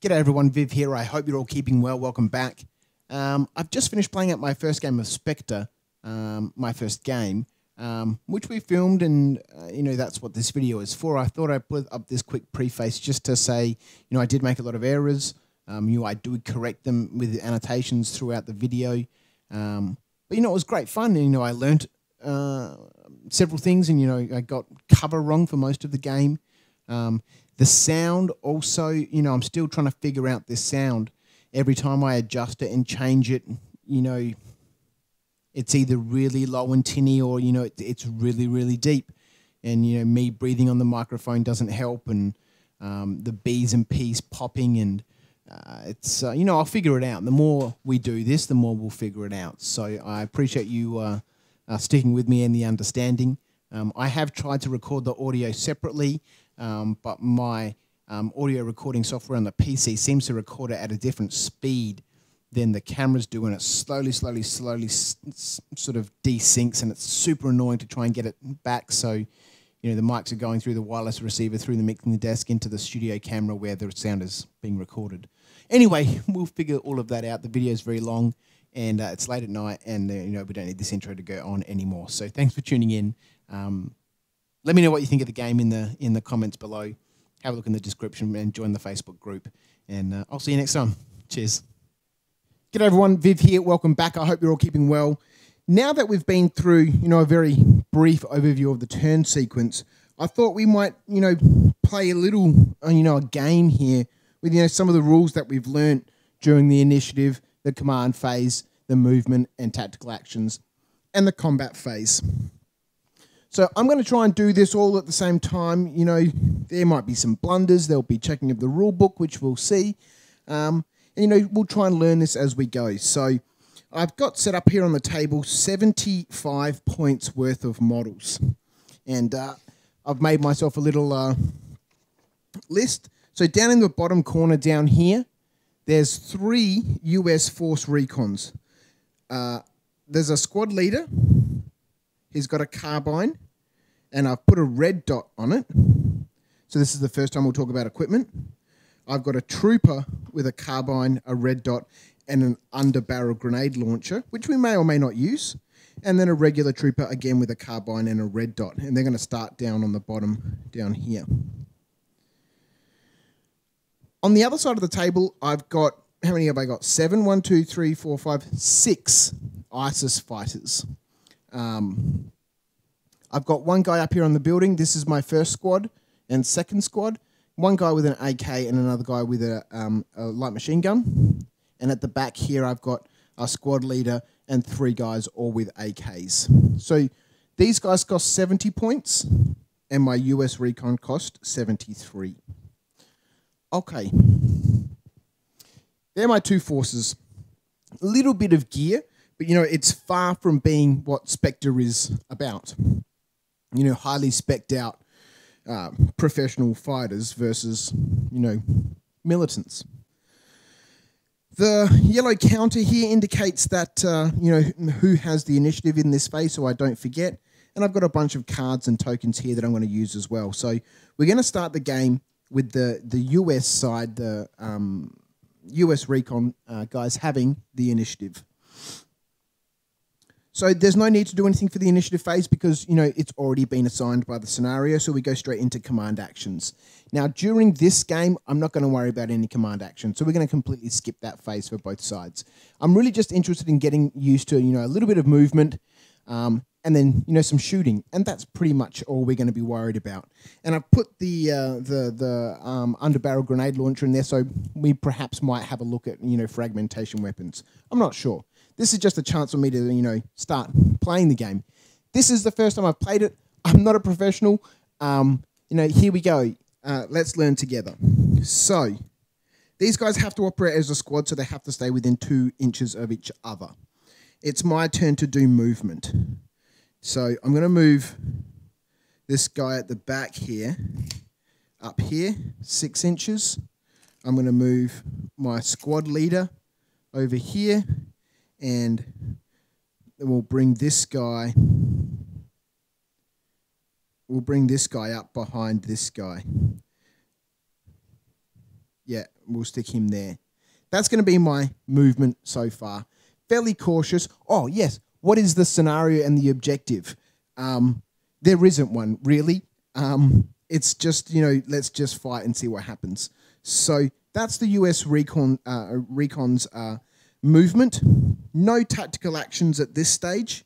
G'day everyone, Viv here. I hope you're all keeping well. Welcome back. I've just finished playing out my first game of Spectre, my first game, which we filmed, and you know, that's what this video is for. I thought I'd put up this quick preface just to say, you know, I did make a lot of errors. I do correct them with annotations throughout the video. But you know, it was great fun, and you know, I learnt several things, and you know, I got cover wrong for most of the game. The sound also, you know, I'm still trying to figure out this sound. Every time I adjust it and change it, you know, it's either really low and tinny or, you know, it's really, really deep. And, you know, me breathing on the microphone doesn't help, and the B's and P's popping, and it's, you know, I'll figure it out. The more we do this, the more we'll figure it out. So I appreciate you sticking with me and the understanding. I have tried to record the audio separately, but my audio recording software on the PC seems to record it at a different speed than the cameras do, and it slowly sort of desyncs, and it's super annoying to try and get it back. So, you know, the mics are going through the wireless receiver, through the mixing desk, into the studio camera where the sound is being recorded. Anyway, we'll figure all of that out. The video is very long, and it's late at night, and you know, we don't need this intro to go on anymore. So thanks for tuning in. Let me know what you think of the game in the comments below. Have a look in the description and join the Facebook group. And I'll see you next time. Cheers. G'day everyone, Viv here. Welcome back. I hope you're all keeping well. Now that we've been through, you know, a very brief overview of the turn sequence, I thought we might, you know, play a little, you know, a game here with, you know, some of the rules that we've learnt during the initiative, the command phase, the movement and tactical actions, and the combat phase. So I'm going to try and do this all at the same time. You know, there might be some blunders. There'll be checking of the rule book, which we'll see. And, you know, we'll try and learn this as we go. So I've got set up here on the table 75 points worth of models. And I've made myself a little list. So down in the bottom corner down here, there's 3 US Force Recons. There's a squad leader. He's got a carbine, and I've put a red dot on it. So this is the first time we'll talk about equipment. I've got a trooper with a carbine, a red dot, and an underbarrel grenade launcher, which we may or may not use, and then a regular trooper, again, with a carbine and a red dot. And they're going to start down on the bottom down here. On the other side of the table, I've got, how many have I got? 6 ISIS fighters. I've got one guy up here on the building. This is my first squad and second squad. One guy with an AK and another guy with a light machine gun. And at the back here, I've got a squad leader and 3 guys all with AKs. So these guys cost 70 points, and my US Recon cost 73. Okay. They're my 2 forces. A little bit of gear. But, you know, it's far from being what Spectre is about. You know, highly spec'd out professional fighters versus, you know, militants. The yellow counter here indicates that, you know, who has the initiative in this phase, so I don't forget. And I've got a bunch of cards and tokens here that I'm going to use as well. So we're going to start the game with the US side, the US Recon guys having the initiative. So there's no need to do anything for the initiative phase because, you know, it's already been assigned by the scenario, so we go straight into command actions. Now, during this game, I'm not going to worry about any command action, so we're going to completely skip that phase for both sides. I'm really just interested in getting used to, you know, a little bit of movement and then, you know, some shooting, and that's pretty much all we're going to be worried about. And I've put the underbarrel grenade launcher in there, so we perhaps might have a look at, you know, fragmentation weapons. I'm not sure. This is just a chance for me to, you know, start playing the game. This is the first time I've played it. I'm not a professional. You know, here we go. Let's learn together. So, these guys have to operate as a squad, so they have to stay within 2 inches of each other. It's my turn to do movement. So, I'm going to move this guy at the back here, up here, 6 inches. I'm going to move my squad leader over here. And we'll bring this guy up behind this guy. yeah, we'll stick him there. That's going to be my movement so far. Fairly cautious. Oh, yes. What is the scenario and the objective? There isn't one, really. It's just, you know, let's just fight and see what happens. So that's the US Recon's movement. No tactical actions at this stage.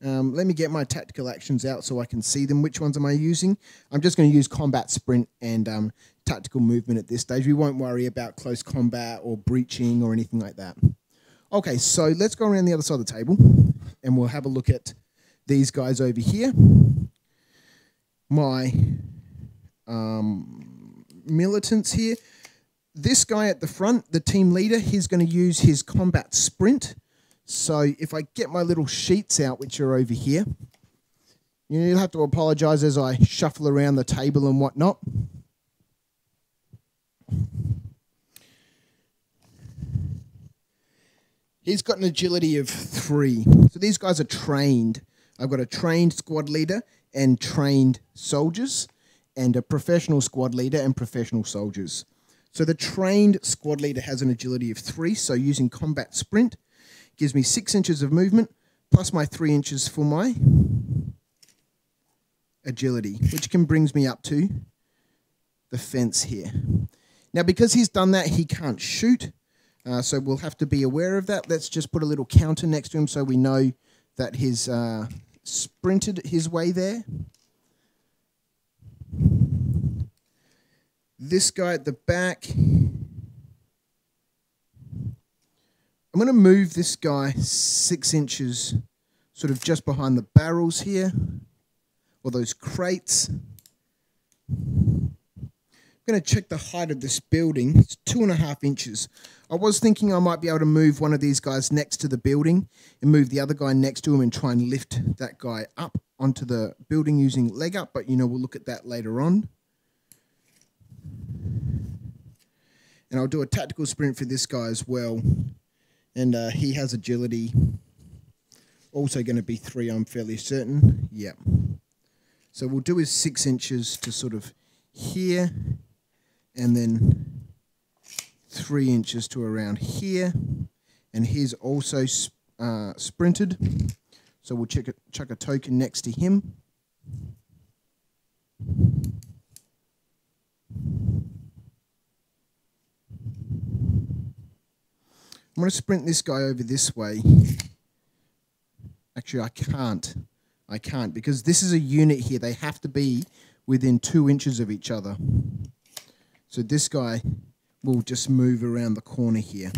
Let me get my tactical actions out so I can see them. Which ones am I using? I'm just going to use combat sprint and tactical movement at this stage. We won't worry about close combat or breaching or anything like that. Okay, so let's go around the other side of the table and we'll have a look at these guys over here. My militants here. This guy at the front, the team leader, he's going to use his combat sprint. So if I get my little sheets out, which are over here, you'll have to apologize as I shuffle around the table and whatnot. He's got an agility of 3. So these guys are trained. I've got a trained squad leader and trained soldiers and a professional squad leader and professional soldiers. So the trained squad leader has an agility of 3, so using combat sprint, gives me 6 inches of movement, plus my 3 inches for my agility, which brings me up to the fence here. Now, because he's done that, he can't shoot, so we'll have to be aware of that. Let's just put a little counter next to him so we know that he's sprinted his way there. This guy at the back... I'm going to move this guy 6 inches sort of just behind the barrels here, or those crates. I'm going to check the height of this building. It's 2.5 inches. I was thinking I might be able to move one of these guys next to the building and move the other guy next to him and try and lift that guy up onto the building using leg up, but, you know, we'll look at that later on. And I'll do a tactical sprint for this guy as well. And he has agility, also going to be 3, I'm fairly certain. Yep. So we'll do his 6 inches to sort of here, and then 3 inches to around here. And he's also sprinted, so we'll chuck a token next to him. I'm going to sprint this guy over this way. Actually, I can't, because this is a unit here. They have to be within 2 inches of each other. So this guy will just move around the corner here.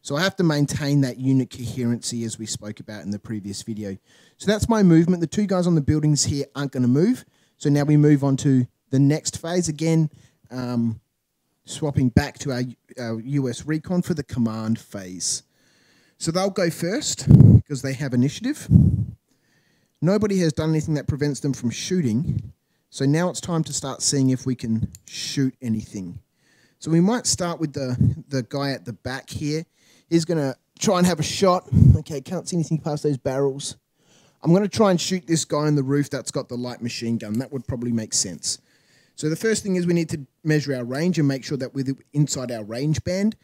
So I have to maintain that unit coherency as we spoke about in the previous video. So that's my movement. The two guys on the buildings here aren't going to move. So now we move on to the next phase. Again, swapping back to our US Recon for the command phase. So they'll go first because they have initiative. Nobody has done anything that prevents them from shooting. So now it's time to start seeing if we can shoot anything. So we might start with the guy at the back here. He's going to try and have a shot. Okay, can't see anything past those barrels. I'm going to try and shoot this guy on the roof that's got the light machine gun. That would probably make sense. So the first thing is we need to measure our range and make sure that we're inside our range band,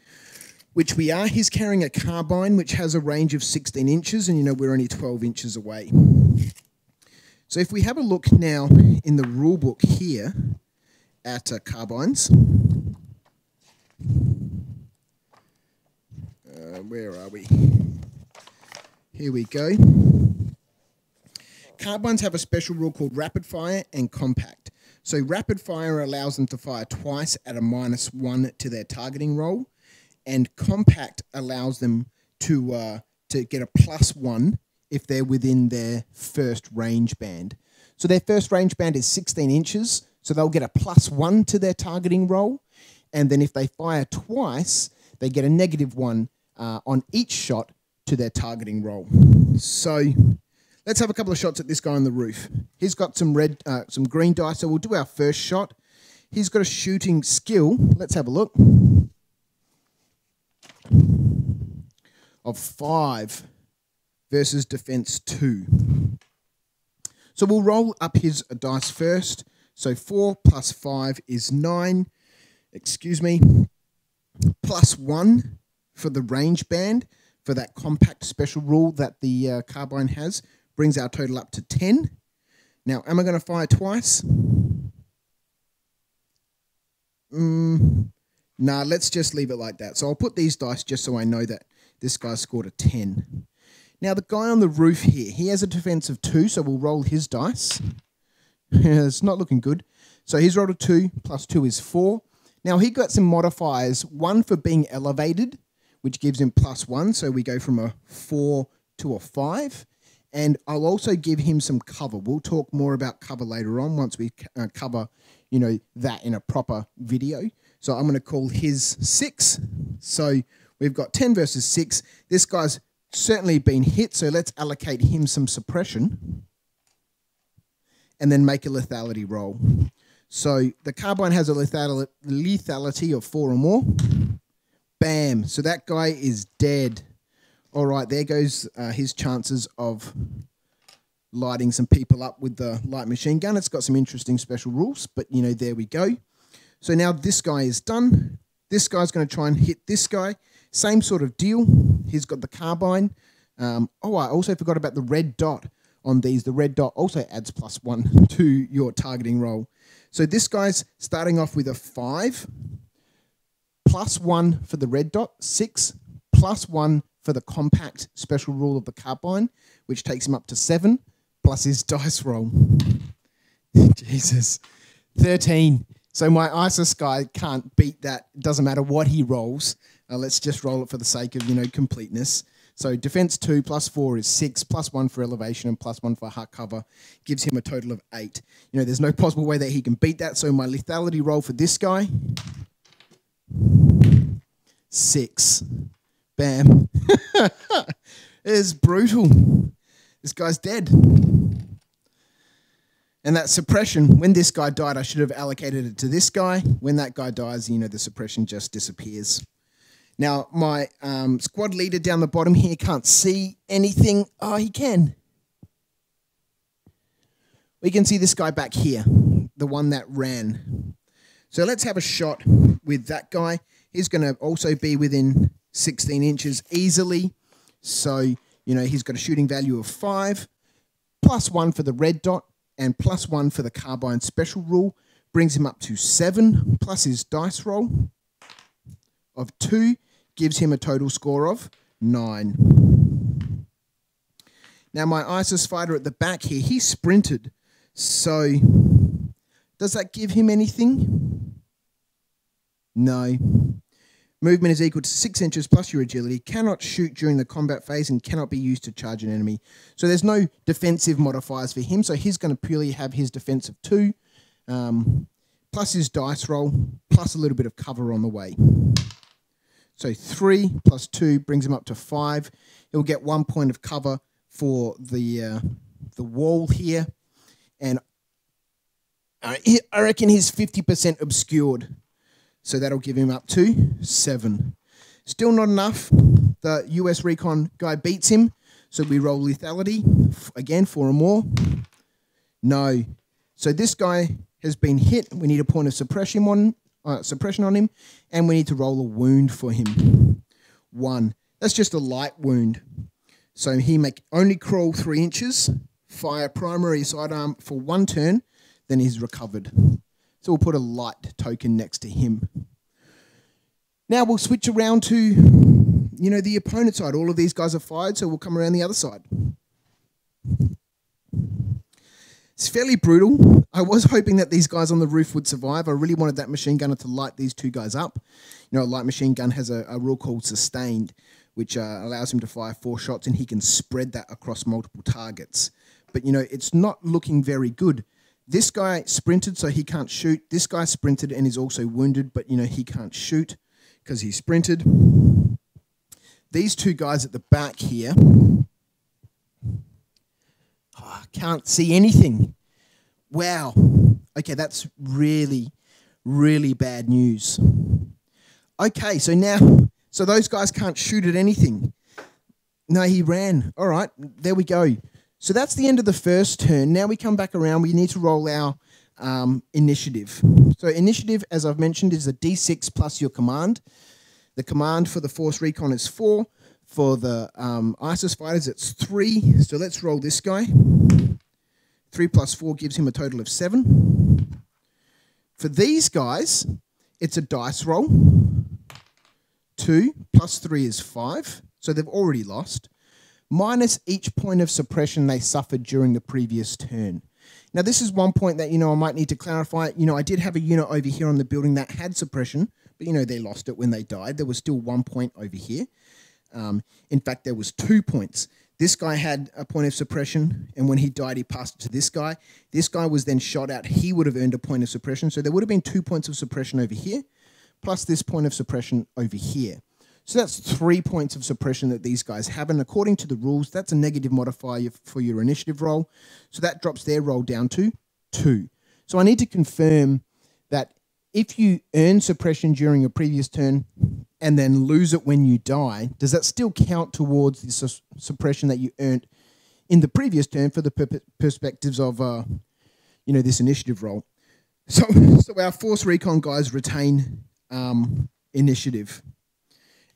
which we are. He's carrying a carbine, which has a range of 16 inches, and, you know, we're only 12 inches away. So if we have a look now in the rule book here at carbines. Where are we? Here we go. Carbines have a special rule called rapid fire and compact. So rapid fire allows them to fire twice at a -1 to their targeting roll, and compact allows them to get a +1 if they're within their first range band. So their first range band is 16 inches, so they'll get a +1 to their targeting roll, and then if they fire twice, they get a -1 on each shot to their targeting roll. So... let's have a couple of shots at this guy on the roof. He's got some green dice, so we'll do our first shot. He's got a shooting skill. Let's have a look. Of 5 versus defense 2. So we'll roll up his dice first. So 4 plus 5 is 9. Excuse me. +1 for the range band for that compact special rule that the carbine has brings our total up to 10. Now, am I going to fire twice? Nah, let's just leave it like that. So I'll put these dice just so I know that this guy scored a 10. Now, the guy on the roof here, he has a defense of 2, so we'll roll his dice. It's not looking good. So he's rolled a 2, +2 is 4. Now, he got some modifiers, 1 for being elevated, which gives him +1, so we go from a 4 to a 5. And I'll also give him some cover. We'll talk more about cover later on once we cover, you know, that in a proper video. So I'm going to call his 6. So we've got 10 versus 6. This guy's certainly been hit, so let's allocate him some suppression and then make a lethality roll. So the carbine has a lethality of 4 or more. Bam. So that guy is dead. All right, there goes his chances of lighting some people up with the light machine gun. It's got some interesting special rules, but, you know, there we go. So now this guy is done. This guy's going to try and hit this guy. Same sort of deal. He's got the carbine. Oh, I also forgot about the red dot on these. The red dot also adds +1 to your targeting roll. So this guy's starting off with a 5, +1 for the red dot, 6, +1 for the compact special rule of the carbine, which takes him up to 7, plus his dice roll. Jesus. 13. So my ISIS guy can't beat that. Doesn't matter what he rolls. Let's just roll it for the sake of, you know, completeness. So defense 2, +4 is 6, +1 for elevation and +1 for hard cover gives him a total of 8. You know, there's no possible way that he can beat that. So my lethality roll for this guy, 6. Bam. It is brutal. This guy's dead. And that suppression, when this guy died, I should have allocated it to this guy. When that guy dies, you know, the suppression just disappears. Now, my squad leader down the bottom here can't see anything. Oh, he can. We can see this guy back here, the one that ran. So let's have a shot with that guy. He's going to also be within 16 inches easily, so, you know, he's got a shooting value of 5, +1 for the red dot and +1 for the carbine special rule brings him up to 7, plus his dice roll of 2 gives him a total score of 9. Now my ISIS fighter at the back here, he sprinted, so does that give him anything? No. Movement is equal to 6 inches plus your agility, cannot shoot during the combat phase and cannot be used to charge an enemy. So there's no defensive modifiers for him, so he's going to purely have his defense of 2, plus his dice roll, plus a little bit of cover on the way. So 3 plus 2 brings him up to 5. He'll get 1 point of cover for the wall here, and I reckon he's 50% obscured. So that'll give him up to 7. Still not enough. The US Recon guy beats him. So we roll lethality. Again, 4 or more. No. So this guy has been hit. We need a point of suppression on, him. And we need to roll a wound for him. 1. That's just a light wound. So he may only crawl 3 inches. Fire primary sidearm for 1 turn. Then he's recovered. So we'll put a light token next to him. Now we'll switch around to, you know, the opponent side. All of these guys are fired, so we'll come around the other side. It's fairly brutal. I was hoping that these guys on the roof would survive. I really wanted that machine gunner to light these 2 guys up. You know, a light machine gun has a rule called sustained, which allows him to fire 4 shots, and he can spread that across multiple targets. But, you know, it's not looking very good. This guy sprinted, so he can't shoot. This guy sprinted and is also wounded, but, you know, he can't shoot because he sprinted. These 2 guys at the back here, I can't see anything. Wow. Okay, that's really, really bad news. Okay, so now, so those guys can't shoot at anything. No, he ran. All right, there we go. So that's the end of the first turn. Now we come back around. We need to roll our initiative. So initiative, as I've mentioned, is a D6 plus your command. The command for the Force Recon is 4. For the ISIS fighters, it's 3. So let's roll this guy. 3 plus 4 gives him a total of 7. For these guys, it's a dice roll. 2 plus 3 is 5. So they've already lost. Minus each point of suppression they suffered during the previous turn. Now, this is one point that, I might need to clarify. I did have a unit over here on the building that had suppression, but, they lost it when they died. There was still 1 point over here. In fact, there was 2 points. This guy had a point of suppression, and when he died, he passed it to this guy. This guy was then shot out. He would have earned a point of suppression. So there would have been 2 points of suppression over here, plus this point of suppression over here. So that's 3 points of suppression that these guys have, and according to the rules, that's a negative modifier for your initiative roll. So that drops their roll down to 2. So I need to confirm that if you earn suppression during your previous turn and then lose it when you die, does that still count towards the suppression that you earned in the previous turn for the perspectives of, this initiative roll? So our Force Recon guys retain initiative.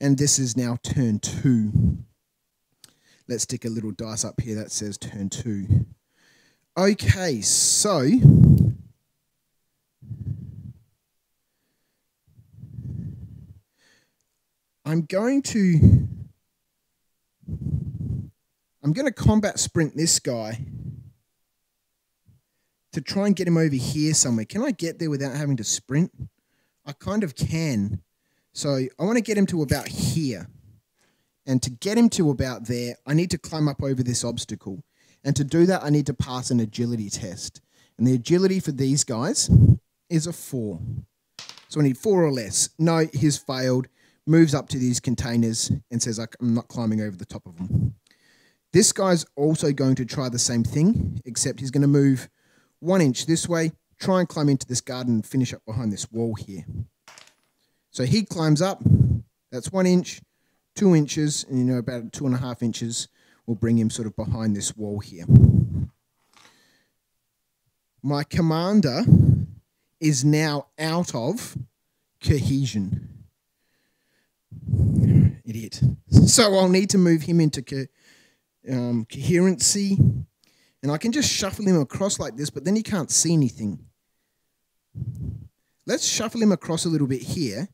And this is now turn 2. Let's stick a little dice up here that says turn 2. Okay, so I'm going to combat sprint this guy to try and get him over here somewhere. Can I get there without having to sprint? I kind of can. So I want to get him to about here. And to get him to about there, I need to climb up over this obstacle. And to do that, I need to pass an agility test. And the agility for these guys is a 4. So I need 4 or less. No, he's failed. Moves up to these containers and says, I'm not climbing over the top of them. This guy's also going to try the same thing, except he's going to move 1 inch this way, try and climb into this garden and finish up behind this wall here. So he climbs up, that's 1 inch, 2 inches, and about 2.5 inches will bring him sort of behind this wall here. My commander is now out of cohesion. Idiot. So I'll need to move him into coherency, and I can just shuffle him across like this, but then he can't see anything. Let's shuffle him across a little bit here.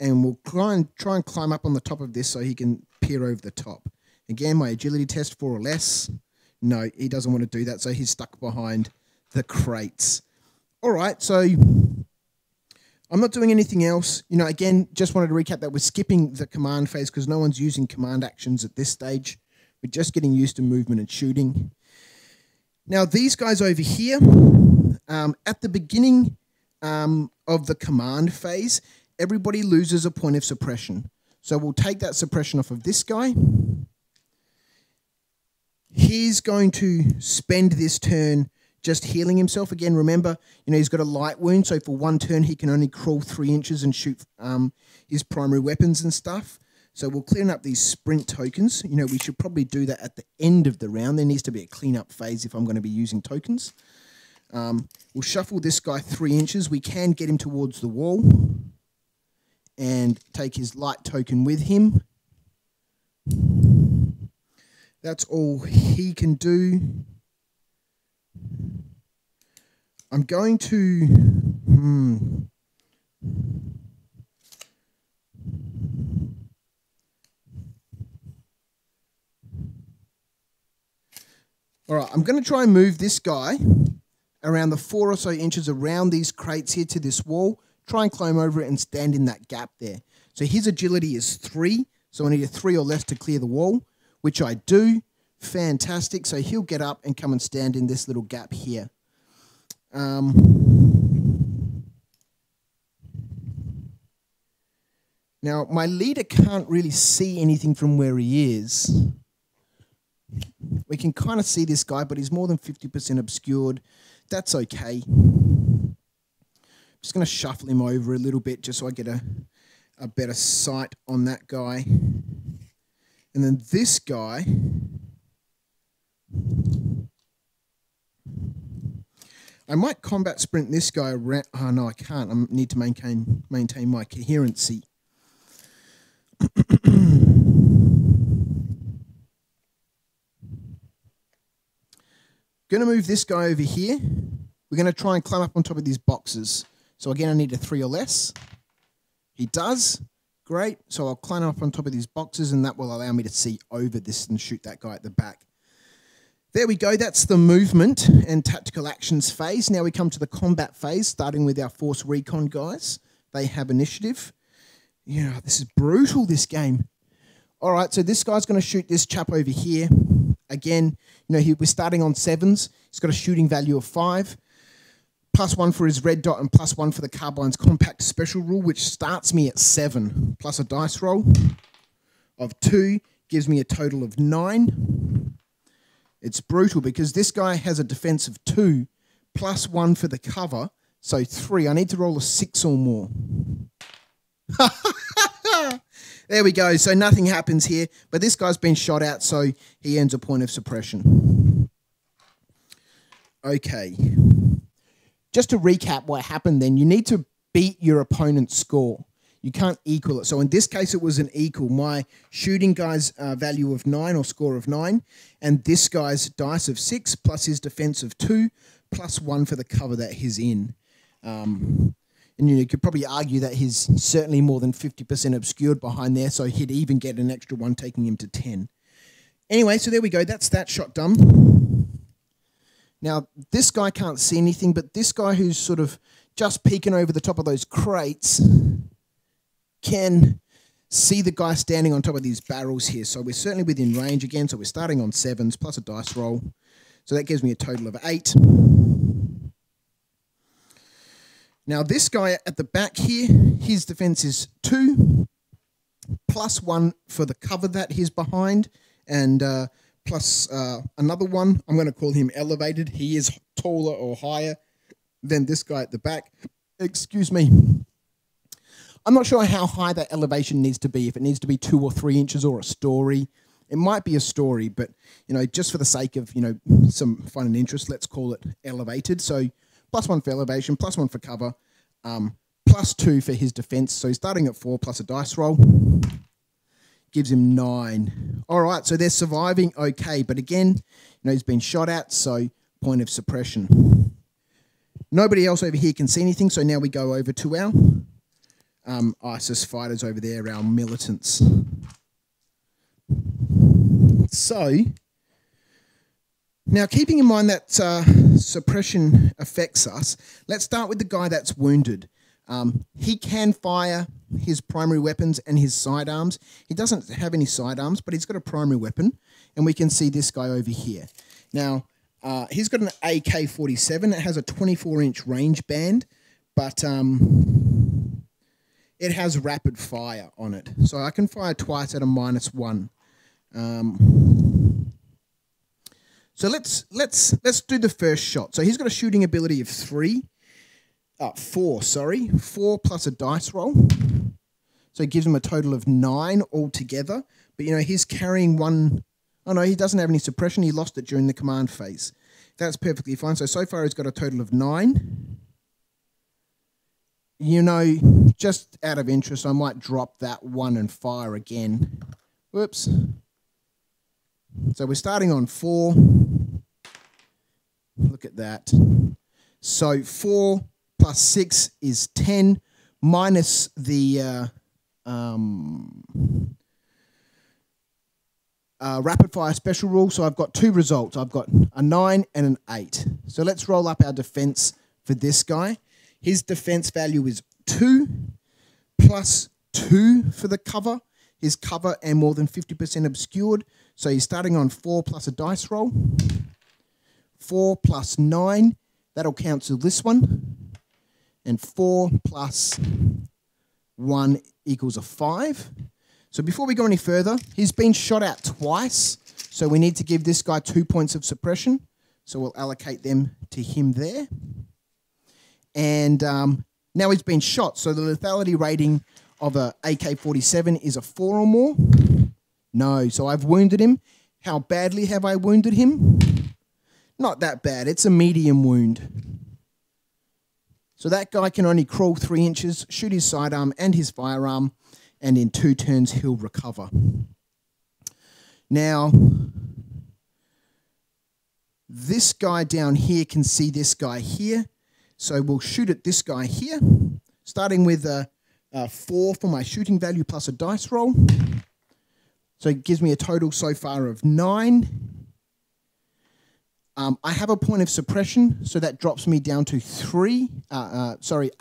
And we'll try and climb up on the top of this so he can peer over the top. Again, my agility test, 4 or less. No, he doesn't want to do that, so he's stuck behind the crates. All right, so I'm not doing anything else. Again, just wanted to recap that we're skipping the command phase because no one's using command actions at this stage. We're just getting used to movement and shooting. Now, these guys over here, at the beginning of the command phase, everybody loses a point of suppression. So we'll take that suppression off of this guy. He's going to spend this turn just healing himself. Again, remember, he's got a light wound, so for 1 turn he can only crawl 3 inches and shoot his primary weapons and stuff. So we'll clean up these sprint tokens. We should probably do that at the end of the round. There needs to be a cleanup phase if I'm going to be using tokens. We'll shuffle this guy 3 inches. We can get him towards the wall and take his light token with him. That's all he can do. I'm going to... All right, I'm going to try and move this guy around the 4 or so inches around these crates here to this wall. Try and climb over it and stand in that gap there. So his agility is 3, so I need a 3 or less to clear the wall, which I do. Fantastic. So he'll get up and come and stand in this little gap here. Now, my leader can't really see anything from where he is. We can kind of see this guy, but he's more than 50% obscured. That's okay. I'm just going to shuffle him over a little bit just so I get a better sight on that guy. And then this guy, I might combat sprint this guy around. Oh, no, I can't. I need to maintain my coherency. Gonna move this guy over here. We're gonna try and climb up on top of these boxes. So again, I need a 3 or less. He does. Great. So I'll climb up on top of these boxes, and that will allow me to see over this and shoot that guy at the back. There we go. That's the movement and tactical actions phase. Now we come to the combat phase, starting with our Force Recon guys. They have initiative. Yeah, this is brutal, this game. All right, so this guy's going to shoot this chap over here. Again, you know, we're starting on 7s. He's got a shooting value of 5. +1 for his red dot and +1 for the carbine's compact special rule, which starts me at 7. Plus a dice roll of 2 gives me a total of 9. It's brutal because this guy has a defense of 2, +1 for the cover, so 3. I need to roll a 6 or more. There we go. So nothing happens here, but this guy's been shot out, so he earns a point of suppression. Okay. Just to recap what happened then, you need to beat your opponent's score. You can't equal it. So in this case, it was an equal. My shooting guy's value of 9 or score of 9, and this guy's dice of 6 plus his defense of 2 +1 for the cover that he's in. And you could probably argue that he's certainly more than 50% obscured behind there, so he'd even get an extra 1 taking him to 10. Anyway, so there we go. That's that shot done. Now, this guy can't see anything, but this guy who's sort of just peeking over the top of those crates can see the guy standing on top of these barrels here. So we're certainly within range again, so we're starting on 7s plus a dice roll. So that gives me a total of 8. Now this guy at the back here, his defense is 2, +1 for the cover that he's behind, and plus another 1. I'm going to call him elevated. He is taller or higher than this guy at the back. Excuse me. I'm not sure how high that elevation needs to be, if it needs to be 2 or 3 inches or a story. It might be a story, but you know, just for the sake of, you know, some fun and interest, let's call it elevated. So +1 for elevation, +1 for cover, +2 for his defense. So he's starting at 4 plus a dice roll. Gives him 9. All right, so they're surviving okay. But again, you know, he's been shot at, so point of suppression. Nobody else over here can see anything, so now we go over to our ISIS fighters over there, our militants. So now, keeping in mind that suppression affects us, let's start with the guy that's wounded. He can fire his primary weapons and his sidearms. He doesn't have any sidearms, but he's got a primary weapon, and we can see this guy over here. Now, he's got an AK-47. It has a 24-inch range band, but it has rapid fire on it. So I can fire twice at a -1. So let's do the first shot. So he's got a shooting ability of 4 plus a dice roll. So it gives him a total of 9 altogether. But you know, he's carrying 1. Oh no, he doesn't have any suppression. He lost it during the command phase. That's perfectly fine. So far he's got a total of 9. You know, just out of interest, I might drop that 1 and fire again. Whoops. So we're starting on 4. Look at that. So 4 plus 6 is 10, minus the rapid fire special rule. So I've got 2 results. I've got a 9 and an 8. So let's roll up our defense for this guy. His defense value is 2, +2 for the cover. His cover and more than 50% obscured. So he's starting on 4 plus a dice roll. 4 plus 9, that'll cancel this one. And 4 plus 1 equals a 5. So before we go any further, he's been shot at twice. So we need to give this guy 2 points of suppression. So we'll allocate them to him there. And now he's been shot. So the lethality rating of a AK-47 is a 4 or more. No, so I've wounded him. How badly have I wounded him? Not that bad. It's a medium wound. So that guy can only crawl 3 inches, shoot his sidearm and his firearm, and in two turns he'll recover. Now, this guy down here can see this guy here, so we'll shoot at this guy here, starting with a 4 for my shooting value plus a dice roll. So it gives me a total so far of 9. I have a point of suppression, so that drops me down to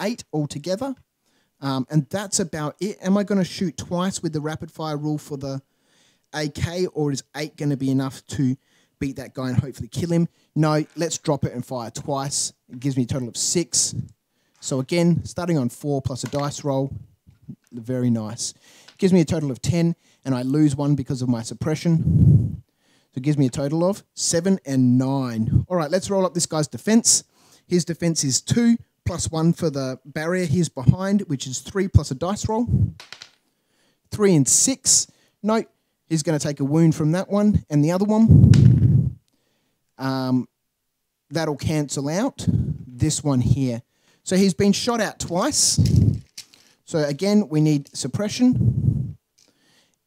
8 altogether. And that's about it. Am I going to shoot twice with the rapid fire rule for the AK, or is 8 going to be enough to beat that guy and hopefully kill him? No, let's drop it and fire twice. It gives me a total of 6. So again, starting on 4 plus a dice roll, very nice. It gives me a total of 10, and I lose 1 because of my suppression. So it gives me a total of 7 and 9. All right, let's roll up this guy's defense. His defense is 2 plus 1 for the barrier he's behind, which is 3 plus a dice roll. 3 and 6. No, he's going to take a wound from that one and the other one. That'll cancel out this one here. So he's been shot at twice. So again, we need suppression.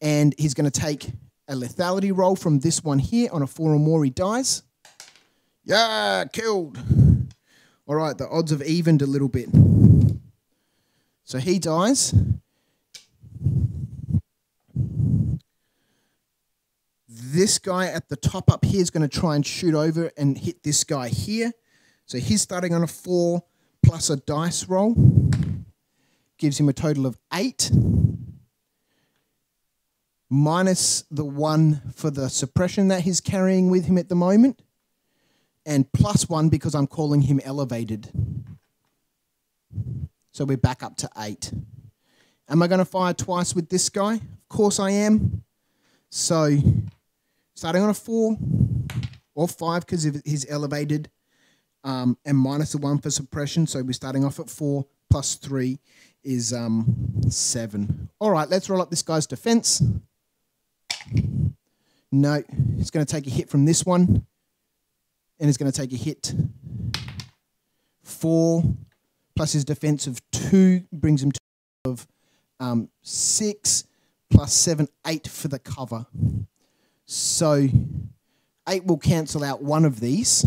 And he's going to take a lethality roll from this one here. On a 4 or more, he dies. Yeah, killed. All right, the odds have evened a little bit. So he dies. This guy at the top up here is going to try and shoot over and hit this guy here. So he's starting on a 4. Plus a dice roll gives him a total of 8, minus the 1 for the suppression that he's carrying with him at the moment, and plus 1 because I'm calling him elevated. So we're back up to 8. Am I going to fire twice with this guy? Of course I am. So starting on a 4 or 5 because he's elevated, and minus the 1 for suppression, so we're starting off at 4 plus 3 is 7. All right, let's roll up this guy's defense. No, he's going to take a hit from this one, and he's going to take a hit. 4 plus his defense of 2 brings him to 6 plus 7, 8 for the cover. So 8 will cancel out 1 of these.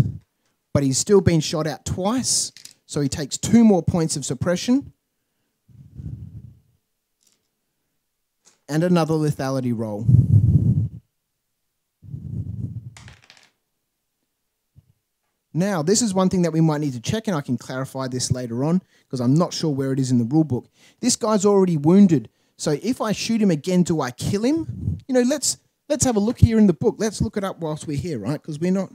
But he's still been shot at twice, so he takes 2 more points of suppression and another lethality roll. Now, this is one thing that we might need to check, and I can clarify this later on because I'm not sure where it is in the rulebook. This guy's already wounded, so if I shoot him again, do I kill him? You know, let's have a look here in the book. Let's look it up whilst we're here, right? Because we're not...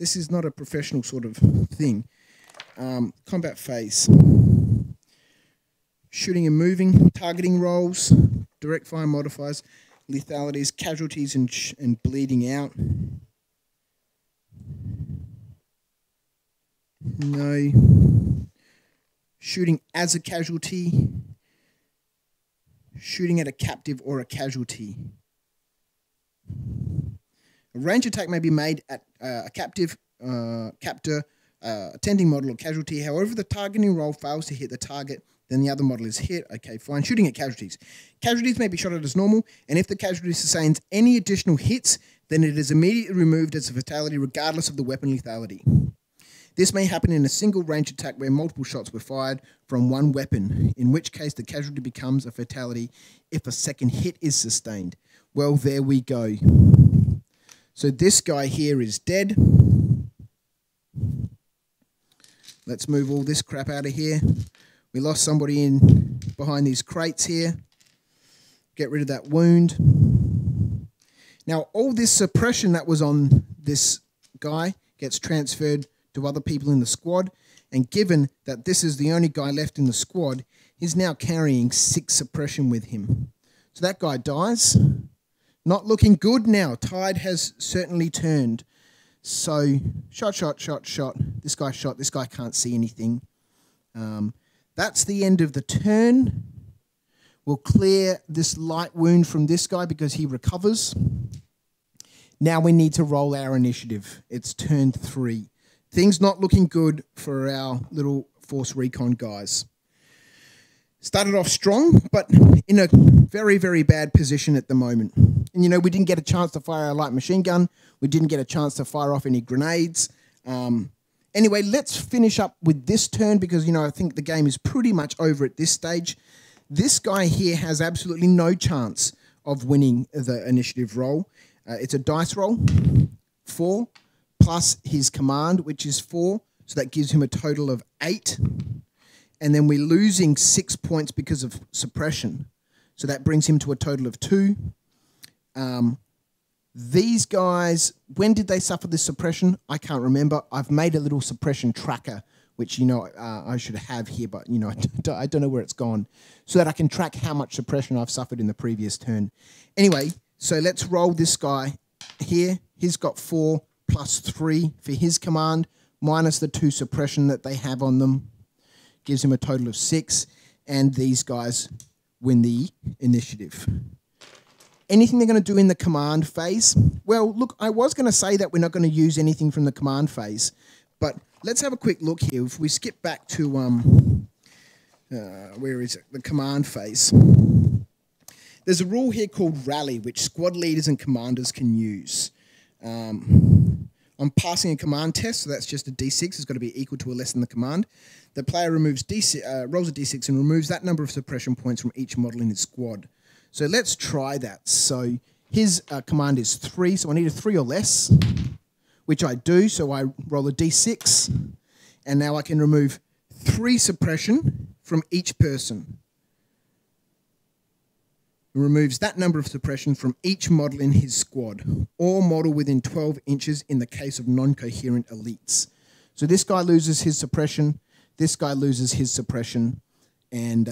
This is not a professional sort of thing. Combat phase. Shooting and moving, targeting rolls, direct fire modifiers, lethalities, casualties and bleeding out. No. Shooting as a casualty. Shooting at a captive or a casualty. A range attack may be made at a captive, attending model or casualty. However, the targeting roll fails to hit the target, then the other model is hit. Okay, fine. Shooting at casualties. Casualties may be shot at as normal, and if the casualty sustains any additional hits, then it is immediately removed as a fatality regardless of the weapon lethality. This may happen in a single range attack where multiple shots were fired from one weapon, in which case the casualty becomes a fatality if a second hit is sustained. Well, there we go. So this guy here is dead. Let's move all this crap out of here. We lost somebody in behind these crates here. Get rid of that wound. Now all this suppression that was on this guy gets transferred to other people in the squad. And given that this is the only guy left in the squad, he's now carrying 6 suppression with him. So that guy dies. Not looking good now. Tide has certainly turned. So, shot, shot, shot, shot. This guy shot. This guy can't see anything. That's the end of the turn. We'll clear this light wound from this guy because he recovers. Now we need to roll our initiative. It's turn 3. Things not looking good for our little Force Recon guys. Started off strong, but in a very, very bad position at the moment. And, you know, we didn't get a chance to fire our light machine gun. We didn't get a chance to fire off any grenades. Anyway, let's finish up with this turn because, you know, I think the game is pretty much over at this stage. This guy here has absolutely no chance of winning the initiative roll. It's a dice roll, 4, plus his command, which is 4. So that gives him a total of 8. And then we're losing 6 points because of suppression. So that brings him to a total of 2. These guys, when did they suffer this suppression? I can't remember. I've made a little suppression tracker, which, you know, I should have here, but, you know, I don't know where it's gone, so that I can track how much suppression I've suffered in the previous turn. Anyway, so let's roll this guy here. He's got 4 plus 3 for his command, minus the 2 suppression that they have on them. Gives him a total of 6, and these guys win the initiative. Anything they're going to do in the command phase? Well, look, I was going to say that we're not going to use anything from the command phase, but let's have a quick look here. If we skip back to, where is it, the command phase. There's a rule here called rally, which squad leaders and commanders can use. I'm passing a command test, so that's just a d6. It's got to be equal to or less than the command. The player removes rolls a d6 and removes that number of suppression points from each model in his squad. So let's try that. So his command is 3, so I need a 3 or less, which I do. So I roll a d6, and now I can remove 3 suppression from each person. Removes that number of suppression from each model in his squad, or model within 12 inches in the case of non-coherent elites. So this guy loses his suppression, this guy loses his suppression, and,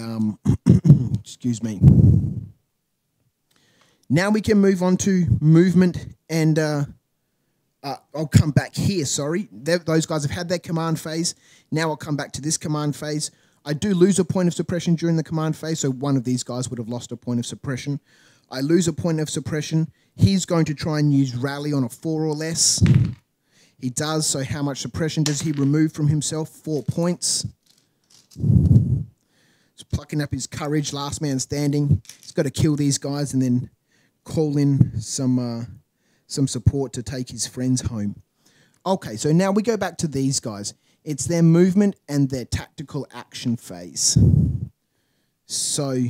excuse me. Now we can move on to movement, and I'll come back here, sorry. Those guys have had their command phase. Now I'll come back to this command phase. I do lose a point of suppression during the command phase, so one of these guys would have lost a point of suppression. I lose a point of suppression. He's going to try and use rally on a 4 or less. He does, so how much suppression does he remove from himself? 4 points. He's plucking up his courage, last man standing. He's got to kill these guys and then call in some support to take his friends home. Okay, so now we go back to these guys. It's their movement and their tactical action phase. So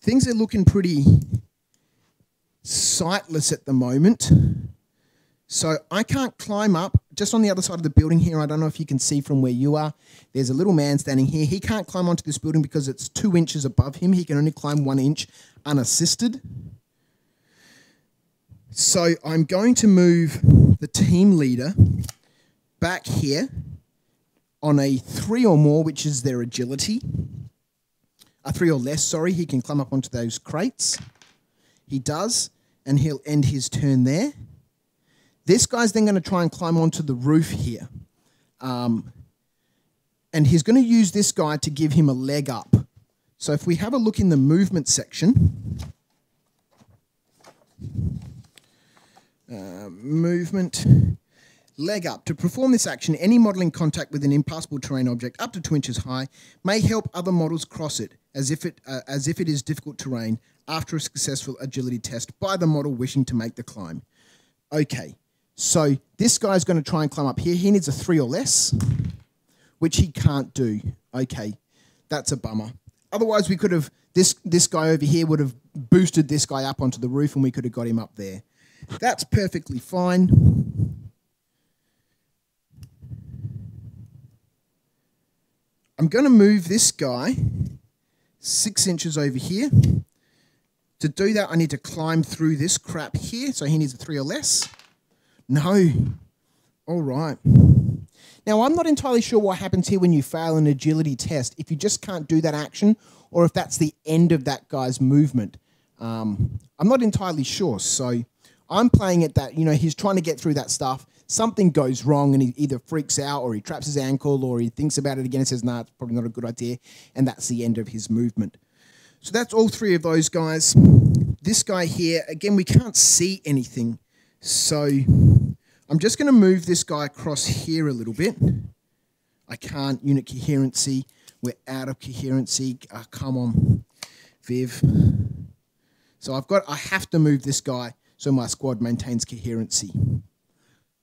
things are looking pretty sightless at the moment. So I can't climb up. Just on the other side of the building here, I don't know if you can see from where you are, there's a little man standing here. He can't climb onto this building because it's 2 inches above him. He can only climb 1 inch unassisted. So I'm going to move the team leader back here on a 3 or more, which is their agility. A 3 or less, sorry. He can climb up onto those crates. He does, and he'll end his turn there. This guy's then going to try and climb onto the roof here. And he's going to use this guy to give him a leg up. So if we have a look in the movement section. Movement. Leg up. To perform this action, any model in contact with an impassable terrain object up to 2 inches high may help other models cross it, as if it is difficult terrain, after a successful agility test by the model wishing to make the climb. Okay, so this guy's going to try and climb up here. He needs a 3 or less, which he can't do. Okay, that's a bummer. Otherwise, we could have this guy over here would have boosted this guy up onto the roof, and we could have got him up there. That's perfectly fine. I'm going to move this guy 6 inches over here. To do that, I need to climb through this crap here, so he needs a 3 or less. No. All right. Now, I'm not entirely sure what happens here when you fail an agility test, if you just can't do that action or if that's the end of that guy's movement. I'm not entirely sure, so I'm playing it that, you know, he's trying to get through that stuff. Something goes wrong and he either freaks out or he traps his ankle or he thinks about it again and says, nah, it's probably not a good idea. And that's the end of his movement. So that's all 3 of those guys. This guy here, again, we can't see anything. So I'm just going to move this guy across here a little bit. I can't, unit coherency. We're out of coherency. Oh, come on, Viv. So I have to move this guy so my squad maintains coherency.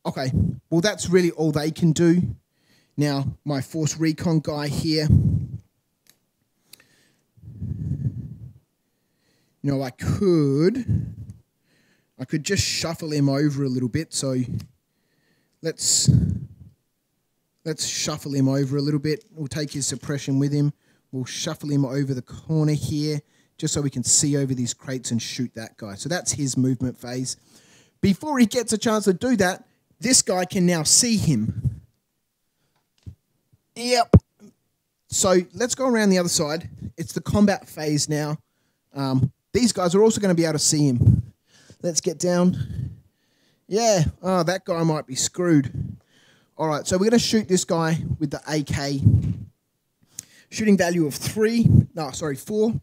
Okay, well, that's really all they can do. Now, my Force Recon guy here, you know, I could just shuffle him over a little bit. So let's shuffle him over a little bit. We'll take his suppression with him. We'll shuffle him over the corner here just so we can see over these crates and shoot that guy. So that's his movement phase. Before he gets a chance to do that, this guy can now see him. Yep. So let's go around the other side. It's the combat phase now. These guys are also going to be able to see him. Let's get down. Yeah, oh, that guy might be screwed. All right, so we're going to shoot this guy with the AK. Shooting value of 4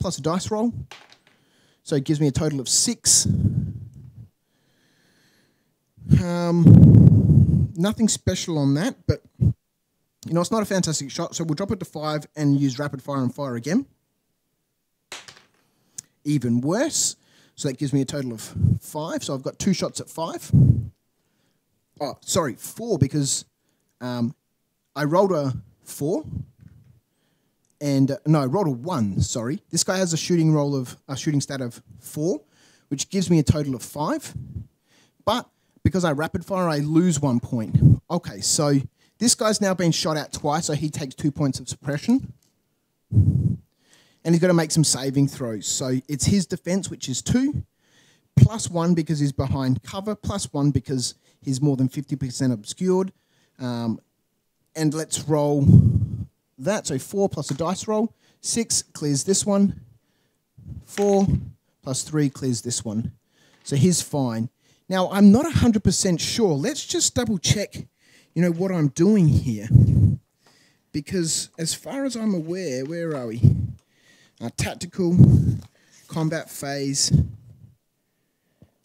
plus a dice roll. So it gives me a total of 6. Nothing special on that, but, you know, it's not a fantastic shot. So we'll drop it to 5 and use rapid fire and fire again. Even worse. So that gives me a total of 5. So I've got 2 shots at 5. Oh, sorry, 4, because I rolled a 4. And, no, I rolled a 1, sorry. This guy has a shooting stat of 4, which gives me a total of 5. But because I rapid fire, I lose 1 point. Okay, so this guy's now been shot at twice, so he takes 2 points of suppression. And he's got to make some saving throws. So it's his defense, which is 2, plus 1 because he's behind cover, plus 1 because he's more than 50% obscured. And let's roll that. So 4 plus a dice roll. 6 clears this one. 4 plus 3 clears this one. So he's fine. Now, I'm not 100% sure. Let's just double check, you know, what I'm doing here. Because as far as I'm aware, where are we? Our tactical, combat phase,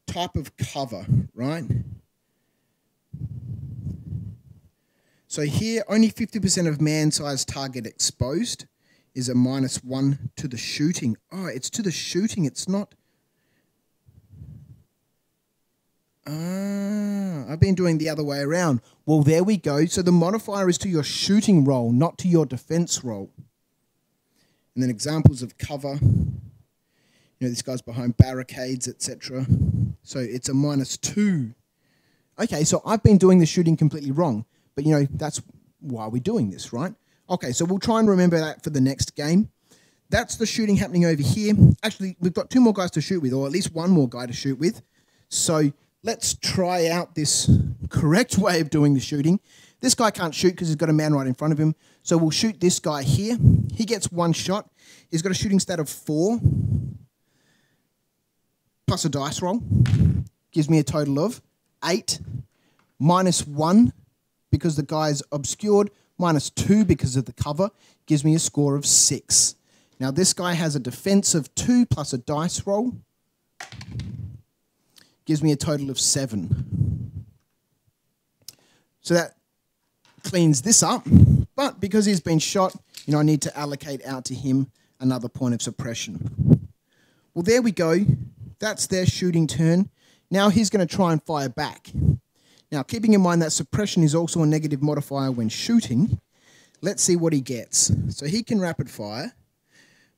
type of cover, right? So here, only 50% of man-sized target exposed is a -1 to the shooting. Oh, it's to the shooting. It's not... Ah, I've been doing the other way around. Well, there we go. So the modifier is to your shooting roll, not to your defense roll. And then examples of cover, you know, this guy's behind barricades, etc. So it's a -2. Okay, so I've been doing the shooting completely wrong. But, you know, that's why we're doing this, right? Okay, so we'll try and remember that for the next game. That's the shooting happening over here. Actually, we've got 2 more guys to shoot with, or at least 1 more guy to shoot with. So let's try out this correct way of doing the shooting. This guy can't shoot because he's got a man right in front of him. So we'll shoot this guy here. He gets 1 shot. He's got a shooting stat of 4 plus a dice roll. Gives me a total of 8 -1 because the guy's obscured, -2 because of the cover. Gives me a score of 6. Now this guy has a defense of 2 plus a dice roll. Gives me a total of 7. So that cleans this up, but because he's been shot, you know, I need to allocate out to him another point of suppression. Well, there we go. That's their shooting turn. Now he's going to try and fire back. Now, keeping in mind that suppression is also a negative modifier when shooting, let's see what he gets. So he can rapid fire,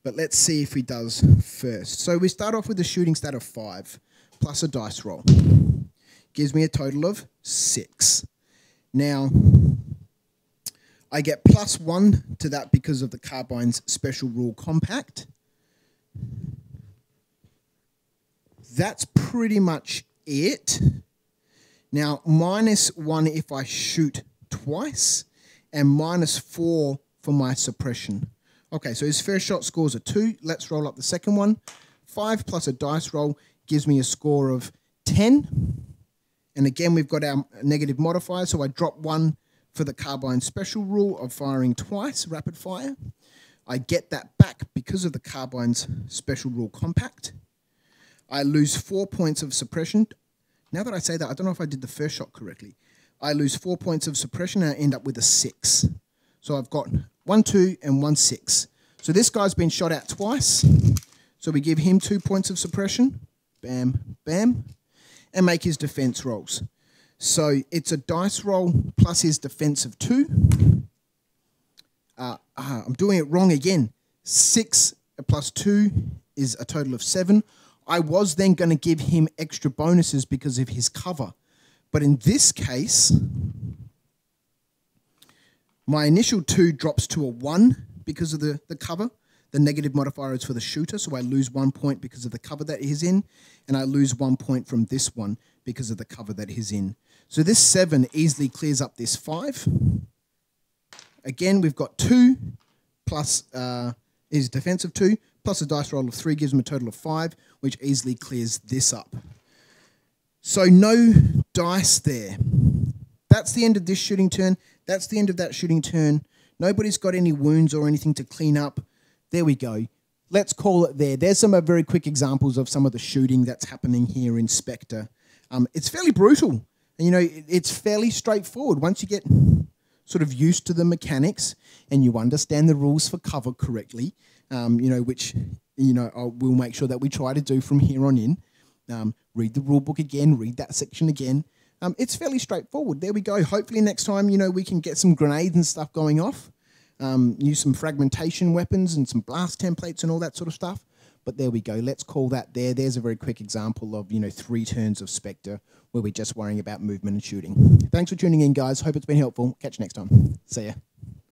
but let's see if he does first. So we start off with a shooting stat of 5 plus a dice roll. Gives me a total of 6. Now, I get +1 to that because of the carbine's special rule compact. That's pretty much it. Now, -1 if I shoot twice and -4 for my suppression. Okay, so his first shot scores a 2. Let's roll up the second one. 5 plus a dice roll gives me a score of 10. And again, we've got our negative modifier, so I drop 1. For the carbine special rule of firing twice, rapid fire. I get that back because of the carbine's special rule compact. I lose 4 points of suppression. Now that I say that, I don't know if I did the first shot correctly. I lose 4 points of suppression and I end up with a 6. So I've got 1-2 and 1-6. So this guy's been shot at twice. So we give him 2 points of suppression. Bam, bam. And make his defense rolls. So it's a dice roll plus his defense of 2. I'm doing it wrong again. 6 plus 2 is a total of 7. I was then going to give him extra bonuses because of his cover. But in this case, my initial 2 drops to a 1 because of the cover. The negative modifier is for the shooter, so I lose 1 point because of the cover that he's in, and I lose 1 point from this one because of the cover that he's in. So this 7 easily clears up this 5. Again, we've got 2 plus his defense of 2, plus a dice roll of 3 gives him a total of 5, which easily clears this up. So no dice there. That's the end of this shooting turn. That's the end of that shooting turn. Nobody's got any wounds or anything to clean up. There we go. Let's call it there. There's some very quick examples of some of the shooting that's happening here in Spectre. It's fairly brutal. And, you know, it's fairly straightforward. Once you get sort of used to the mechanics and you understand the rules for cover correctly, you know, which, you know, we'll make sure that we try to do from here on in. Read the rule book again, read that section again. It's fairly straightforward. There we go. Hopefully next time, you know, we can get some grenades and stuff going off. Use some fragmentation weapons and some blast templates and all that sort of stuff. But there we go. Let's call that there. There's a very quick example of, you know, 3 turns of Spectre where we're just worrying about movement and shooting. Thanks for tuning in, guys. Hope it's been helpful. Catch you next time. See ya.